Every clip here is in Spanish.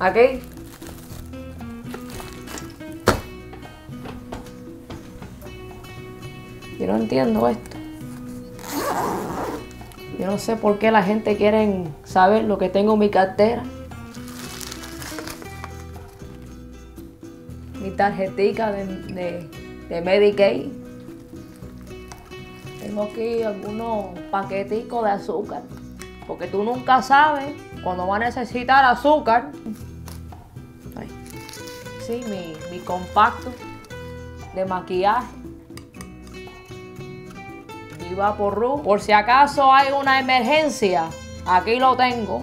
¿Ok? Yo no entiendo esto. Yo no sé por qué la gente quiere saber lo que tengo en mi cartera. Mi tarjetica de Medicaid. Tengo aquí algunos paqueticos de azúcar. Porque tú nunca sabes cuando va a necesitar azúcar. Ay. Sí, mi compacto de maquillaje. Y vaporru. Por si acaso hay una emergencia, aquí lo tengo.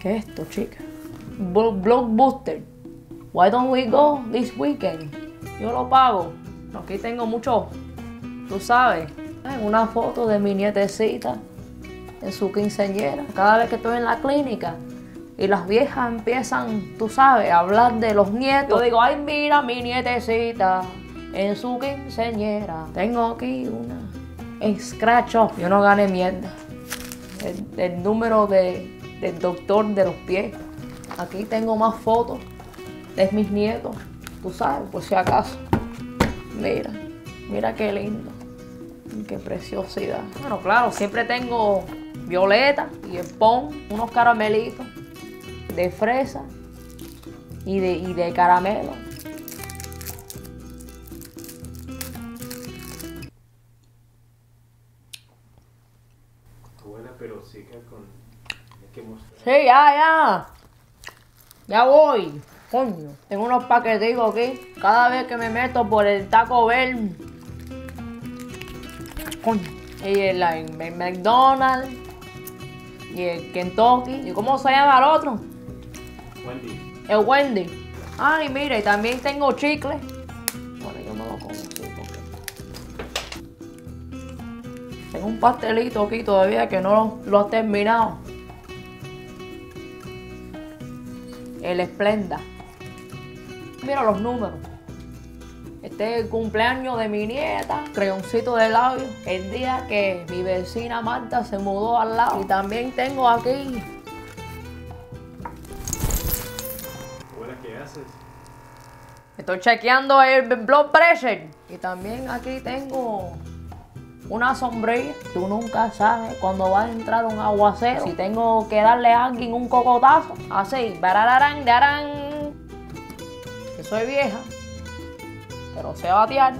¿Qué es esto, chica? Blockbuster. Why don't we go this weekend? Yo lo pago. Aquí tengo mucho, tú sabes. Una foto de mi nietecita en su quinceañera. Cada vez que estoy en la clínica y las viejas empiezan, tú sabes, a hablar de los nietos. Yo digo, ay, mira mi nietecita en su quinceañera. Tengo aquí una scratch-off. Yo no gané mierda. El número del doctor de los pies. Aquí tengo más fotos de mis nietos, tú sabes, por si acaso. Mira, mira qué lindo. Qué preciosidad. Bueno, claro, siempre tengo violeta y el pon, unos caramelitos de fresa y de caramelo. Abuela, pero sí que hay que mostrar. Sí, ya. Ya voy. Coño, tengo unos paquetitos aquí. Cada vez que me meto por el Taco Bell. Y el McDonald's y el Kentucky. ¿Y cómo se llama el otro? Wendy. El Wendy. Ay, mira, y también tengo chicle. Bueno, yo no lo como. Tengo un pastelito aquí todavía que no lo he terminado. El Esplenda. Mira los números. Este es el cumpleaños de mi nieta, creyoncito de labio, el día que mi vecina Marta se mudó al lado. Y también tengo aquí. Hola, ¿qué haces? Estoy chequeando el blood pressure. Y también aquí tengo una sombrilla. Tú nunca sabes cuando va a entrar un aguacero. Si tengo que darle a alguien un cocotazo, así, barararán, darán. Que soy vieja. Pero se va a tirar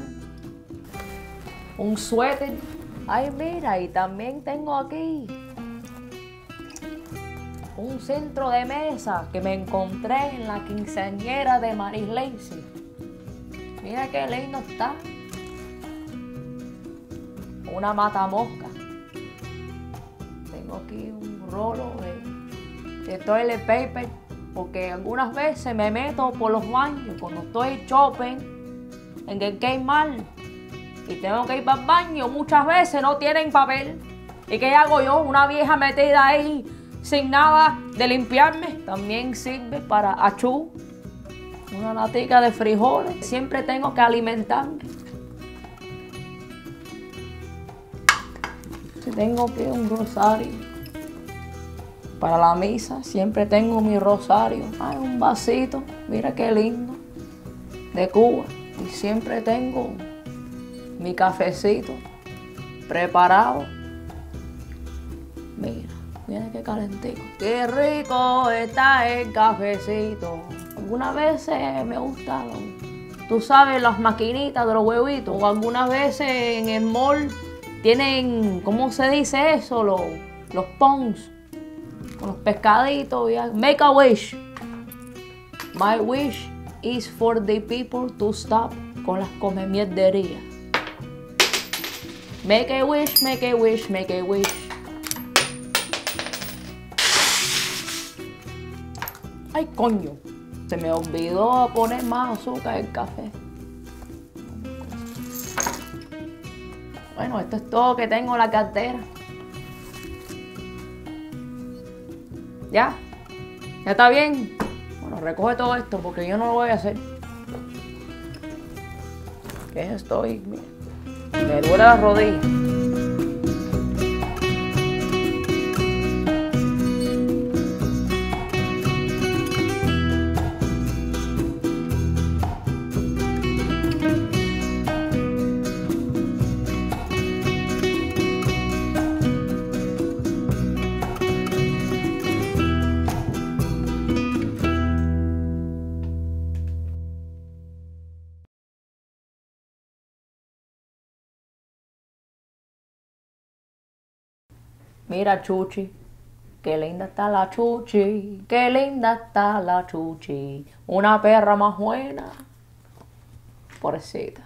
un suéter. Ay, mira, y también tengo aquí un centro de mesa que me encontré en la quinceañera de Maris Lacey. Mira qué lindo está. Una matamosca. Tengo aquí un rolo de toilet paper porque algunas veces me meto por los baños cuando estoy shopping. En el que hay mal y tengo que ir para el baño, muchas veces no tienen papel. ¿Y qué hago yo? Una vieja metida ahí sin nada de limpiarme. También sirve para achú, una latica de frijoles. Siempre tengo que alimentarme. Tengo que un rosario para la misa, siempre tengo mi rosario. Hay un vasito, mira qué lindo, de Cuba. Y siempre tengo mi cafecito preparado. Mira, mira qué calentito. Qué rico está el cafecito. Algunas veces me gustan, tú sabes, las maquinitas de los huevitos. O algunas veces en el mall tienen, ¿cómo se dice eso? Los pons con los pescaditos. Make a wish. My wish is for the people to stop con las comemierderías. Make a wish, make a wish, make a wish. Ay, coño. Se me olvidó poner más azúcar en el café. Bueno, esto es todo que tengo en la cartera. ¿Ya? ¿Ya está bien? Bueno, recoge todo esto porque yo no lo voy a hacer. ¿Qué estoy? Mira, me duele la rodilla. Mira, Chuchi, qué linda está la Chuchi, qué linda está la Chuchi. Una perra más buena, pobrecita.